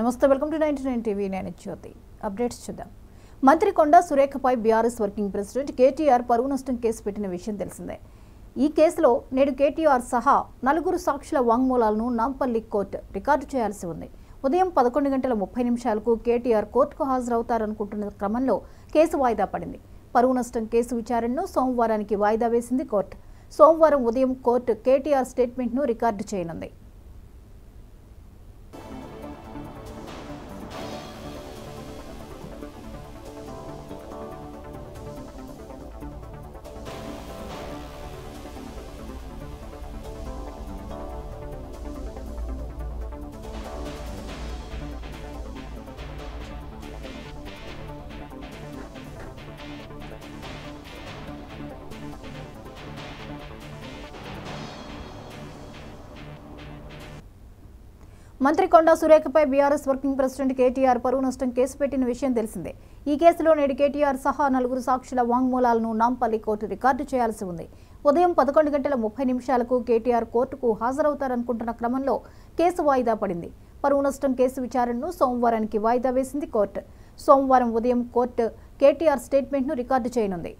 నమస్తే welcome to 99TV నేను Jyothi updates చూద్దాం మంత్రి కొండా సురేఖపై BRS వర్కింగ్ ప్రెసిడెంట్ KTR పరువు నష్టం కేసు పెట్టిన విషయం తెలిసిందే ఈ కేసులో నేడు KTR సహా నలుగురు సాక్షుల వాంగ్మూలాలను నాంపల్లి కోర్టు రికార్డు చేయాల్సి ఉంది ఉదయం 11:30 నిమిషాలకు KTR కోర్టుకు హాజరవుతారనుకుంటున్న క్రమంలో కేసు వాయిదా పడింది పరువు నష్టం కేసు విచారణను సోమవారానికి వాయిదా వేసింది కోర్టు సోమవారం ఉదయం కోర్టు KTR స్టేట్మెంట్ ను రికార్డు చేయనుంది మంత్రి కొండా సురేఖపై BRS వర్కింగ్ ప్రెసిడెంట్ KTR పరువు నష్టం కేసు పెట్టిన విషయం తెలిసిందే ఈ కేసులో నేడు KTR సహా నలుగురు సాక్షుల వాంగ్మూలాలను నాంపల్లి కోర్టు రికార్డు చేయాల్సి ఉంది ఉదయం 11:30 నిమిషాలకు KTR కోర్టుకు హాజరవుతారనుకుంటున్న క్రమంలో కేసు వాయిదా పడింది పరువు నష్టం కేసు విచారణను సోమవారానికి వాయిదా వేసింది కోర్టు సోమవారం ఉదయం కోర్టు KTR స్టేట్మెంట్ ను రికార్డు చేయనుంది